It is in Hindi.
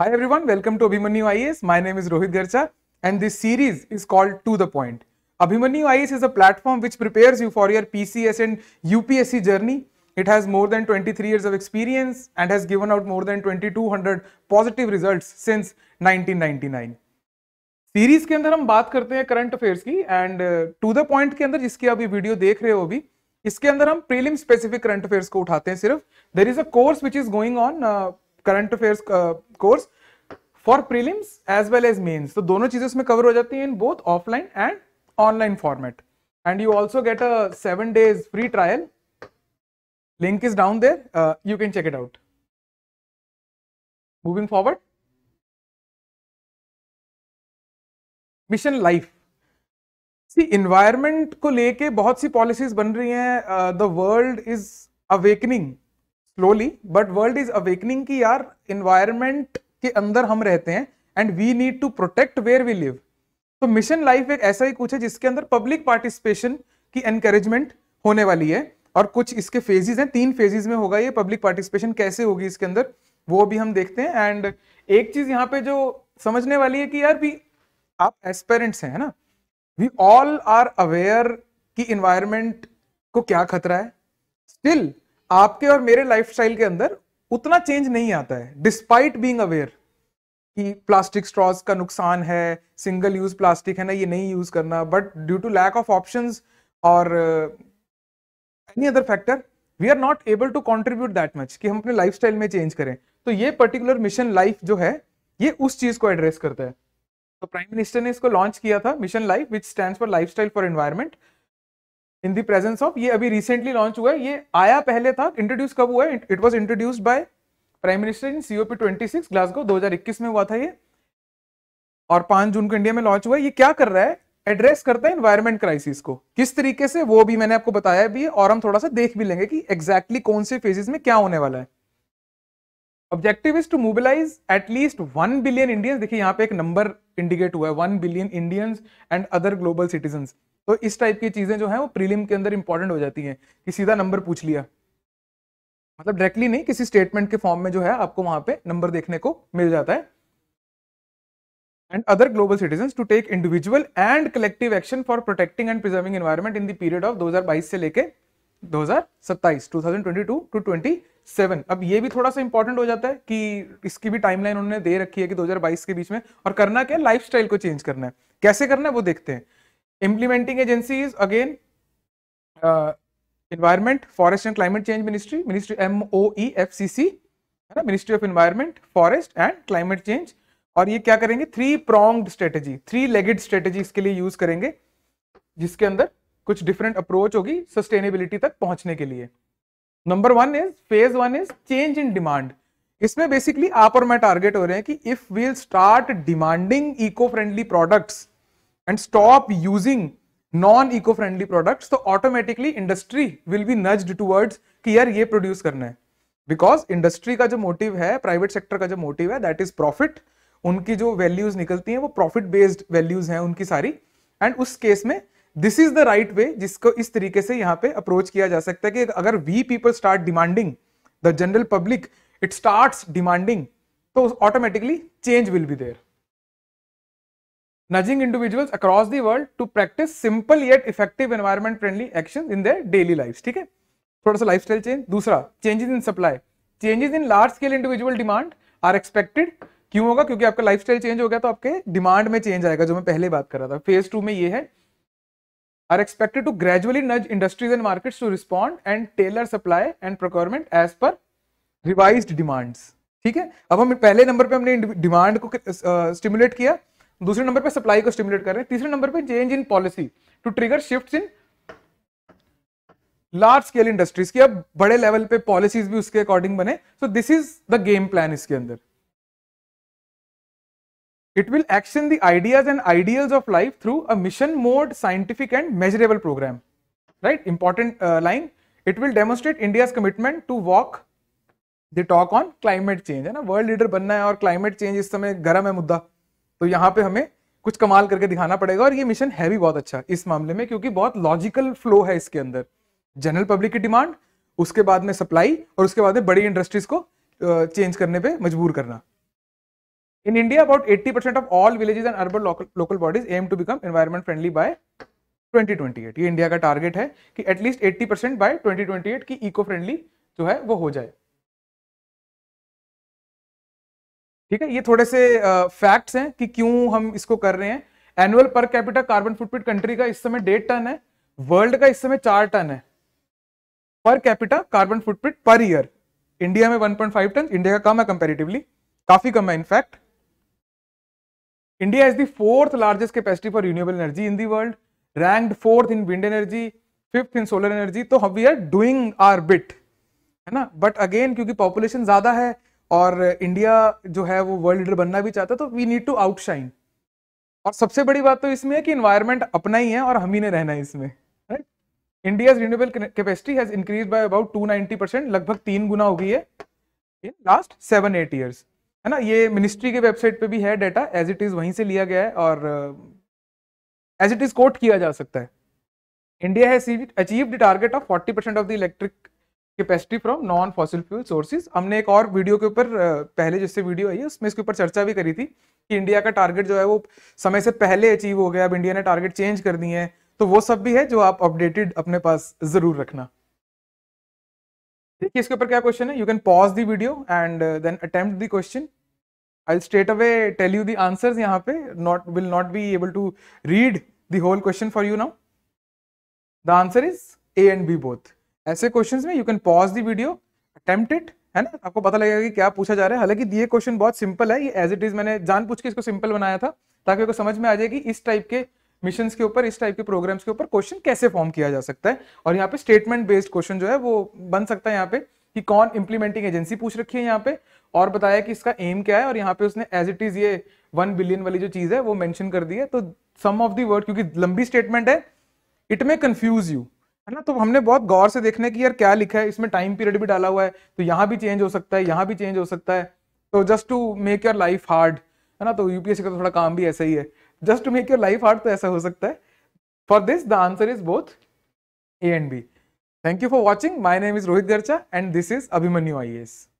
Hi everyone, welcome to Abhimanu IAS. My name is Rohit Garcha and this series is called To The Point. Abhimanu IAS is a platform which prepares you for your PCS and UPSC journey. It has more than 23 years of experience and has given out more than 2200 positive results since 1999. Series के अंदर हम बात करते हैं करंट अफेयर्स की एंड टू द पॉइंट के अंदर जिसकी अभी वीडियो देख रहे हो अभी इसके अंदर हम प्रीलिम स्पेसिफिक करंट अफेयर्स को उठाते हैं सिर्फ. There is a course which is going on current affairs course for prelims as well as mains. तो दोनों चीजें उसमें कवर हो जाती हैं in both offline and online format and you also get a 7 days free trial. Link is down there, you can check it out. Moving forward, mission life. See, environment को लेके बहुत सी पॉलिसीज बन रही हैं. The world is awakening slowly but world is awakening कि यार इन्वायरमेंट के अंदर हम रहते हैं and we need to protect where we live. तो मिशन लाइफ एक ऐसा ही कुछ है जिसके अंदर पब्लिक पार्टिसिपेशन की एनकरेजमेंट होने वाली है और कुछ इसके फेजेस हैं, 3 फेजेस में होगा ये. पब्लिक पार्टिसिपेशन कैसे होगी इसके अंदर वो भी हम देखते हैं. एंड एक चीज यहाँ पे जो समझने वाली है कि यार भी आप एस्पेरेंट्स हैं, है ना, वी ऑल आर अवेयर कि इन्वायरमेंट को क्या खतरा है. स्टिल आपके और मेरे लाइफस्टाइल के अंदर उतना चेंज नहीं आता है डिस्पाइट बीइंग अवेयर कि प्लास्टिक स्ट्रॉज का नुकसान है, सिंगल यूज प्लास्टिक है ना, ये नहीं यूज करना. But due to lack of options और any other factor we are not able to contribute that much कि हम अपने लाइफस्टाइल में चेंज करें. तो ये पर्टिकुलर मिशन लाइफ जो है ये उस चीज को एड्रेस करता है. तो प्राइम मिनिस्टर ने इसको लॉन्च किया था, mission life which stands for lifestyle for environment in the presence of. ये अभी रिसेंटली लॉन्च हुआ है, ये आया पहले था. इंट्रोड्यूस कब हुआ है? It was introduced by prime minister in COP 26 Glasgow 2021 में हुआ था ये और 5 जून को इंडिया में लॉन्च हुआ है. ये क्या कर रहा है? एड्रेस करता है एनवायरनमेंट क्राइसिस को किस तरीके से, वो भी मैंने आपको बताया भी है और हम थोड़ा सा देख भी लेंगे कि एग्जैक्टली कौन से फेजेस में क्या होने वाला है. Objective is to mobilise at least 1 billion Indians. देखिए यहाँ पे एक नंबर इंडिकेट हुआ है, 1 billion Indians and other global citizens. तो इस टाइप की चीजें जो है वो प्रीलिम के अंदर इंपॉर्टेंट हो जाती हैं कि सीधा नंबर पूछ लिया, मतलब डायरेक्टली नहीं, किसी स्टेटमेंट के फॉर्म में जो है आपको वहां पे नंबर देखने को मिल जाता है. And other global citizens to take individual and collective action for protecting and preserving environment in the period of 2022 से लेके 2027 2022 to 2027. अब ये भी थोड़ा सा इंपॉर्टेंट हो जाता है कि इसकी भी टाइमलाइन उन्होंने दे रखी है कि 2022 के बीच में. और करना क्या? लाइफस्टाइल को चेंज करना है. कैसे करना है वो देखते हैं. Implementing agency is again environment forest and climate change ministry, MOEFCC, है ना, ministry of environment forest and climate change. और ये क्या करेंगे? 3-pronged स्ट्रेटेजी, 3-legged स्ट्रेटेजी इसके लिए यूज करेंगे जिसके अंदर कुछ डिफरेंट अप्रोच होगी सस्टेनेबिलिटी तक पहुंचने के लिए. Number 1 is phase 1 is change in demand. इसमें बेसिकली आप और मैं टारगेट हो रहे हैं कि if we'll start demanding eco friendly products and stop using non eco friendly products तो automatically industry will be nudged towards कि यार ये प्रोड्यूस करना है. बिकॉज इंडस्ट्री का जो मोटिव है, प्राइवेट सेक्टर का जो मोटिव है, दैट इज प्रॉफिट. उनकी जो वैल्यूज निकलती हैं वो प्रॉफिट बेस्ड वैल्यूज हैं उनकी सारी. एंड उस केस में this is the right way जिसको इस तरीके से यहाँ पे अप्रोच किया जा सकता है कि अगर we people start demanding, the general public it starts demanding, तो automatically change will be there. nudging individuals across the world to practice simple yet effective environment friendly actions in their daily lives. ठीक है, थोड़ा सा lifestyle change. दूसरा, changes in supply, changes in large scale individual demand are expected. क्यों होगा? क्योंकि आपका lifestyle change हो गया तो आपके demand में change आएगा, जो मैं पहले बात कर रहा था. phase 2 में ये है, are expected to gradually nudge industries and markets to respond and tailor supply and procurement as per revised demands. ठीक है, अब हम पहले नंबर पे हमने डिमांड को स्टिमुलेट किया, दूसरे नंबर पे सप्लाई को स्टिमुलेट कर रहे हैं, तीसरे नंबर पे change in policy to trigger shifts in large scale industries की अब बड़े लेवल पे पॉलिसीज भी उसके अकॉर्डिंग बने. So this is the game plan इसके अंदर. It will action the ideas and ideals of life through a mission mode scientific and measurable programme. Right, important line. It will demonstrate India's commitment to walk the talk on climate change. है ना, वर्ल्ड लीडर बनना है और क्लाइमेट चेंज इस समय गर्म है मुद्दा, तो यहाँ पे हमें कुछ कमाल करके दिखाना पड़ेगा. और ये मिशन है भी बहुत अच्छा इस मामले में क्योंकि बहुत लॉजिकल फ्लो है इसके अंदर. जनरल पब्लिक की डिमांड, उसके बाद में सप्लाई और उसके बाद में बड़ी इंडस्ट्रीज को चेंज करने पे मजबूर करना. In India, about 80% of all villages and urban local bodies aim to become environment friendly by 2028. ये इंडिया का टारगेट है कि एटलीस्ट 80% by 2028 की इको फ्रेंडली जो है वो हो जाए. ठीक है, ये थोड़े से फैक्ट्स हैं कि क्यों हम इसको कर रहे हैं. एनुअल पर कैपिटा कार्बन फुटप्रिंट कंट्री का इस समय 1.5 टन है, वर्ल्ड का इस समय 4 टन है. Per capita carbon footprint per year India में 1.5 टन, इंडिया का कम है कंपेरेटिवली, काफी कम है in fact. India is the 4th largest capacity for renewable energy in the world, ranked 4th in wind energy, 5th in solar energy. तो हम we are doing our bit, है ना. But again क्योंकि population ज़्यादा है और India जो है वो world leader बनना भी चाहता है, तो we need to outshine. और सबसे बड़ी बात तो इसमें है कि environment अपना ही है और हम ही ने रहना है इसमें, right? India's renewable capacity has increased by about 290%, लगभग 3 गुना हो गई है in last 7-8 years. है ना, ये मिनिस्ट्री के वेबसाइट पे भी है डाटा, एज इट इज वहीं से लिया गया है और एज इट इज कोट किया जा सकता है. India has achieved the target of 40% of the electric capacity from non fossil fuel sources. हमने एक और वीडियो के ऊपर पहले जिससे वीडियो आई है उसमें इसके ऊपर चर्चा भी करी थी कि इंडिया का टारगेट जो है वो समय से पहले अचीव हो गया. अब इंडिया ने टारगेट चेंज कर दिए हैं, तो वो सब भी है जो आप अपडेटेड अपने पास जरूर रखना. ठीक है, इसके ऊपर क्या क्वेश्चन है? You can pause the video and then attempt the question. I will straight away tell you the answers. यहाँ पे will not be able to read the whole question for you now. The answer is A and B both. ऐसे क्वेश्चंस में you can pause the video, attempt it, है ना. आपको पता लगेगा कि क्या पूछा जा रहा है. हालांकि ये क्वेश्चन बहुत सिंपल है, ये एज इट इज मैंने जानबूझ के इसको सिंपल बनाया था ताकि आपको समझ में आ जाए कि इस टाइप के मिशंस के ऊपर, इस टाइप के प्रोग्राम्स के ऊपर क्वेश्चन कैसे फॉर्म किया जा सकता है. और यहाँ पे स्टेटमेंट बेस्ड क्वेश्चन जो है वो बन सकता है यहाँ पे कि कौन इंप्लीमेंटिंग एजेंसी पूछ रखी है यहाँ पे और बताया कि इसका एम क्या है. और यहाँ पे उसने एज इट इज ये 1 बिलियन वाली जो चीज है वो मेंशन कर दी है. तो सम ऑफ दी वर्ड, क्योंकि लंबी स्टेटमेंट है, इट मे कंफ्यूज यू, है ना. तो हमने बहुत गौर से देखने की यार क्या लिखा है. इसमें टाइम पीरियड भी डाला हुआ है, तो यहाँ भी चेंज हो सकता है, यहाँ भी चेंज हो सकता है. तो just to make your life hard, है ना. तो यूपीएससी का थोड़ा काम भी ऐसा ही है, just to make your life hard. तो ऐसा हो सकता है. For this the answer is both A and B. Thank you for watching. My name is Rohit Garcha and this is Abhimanyu IAS.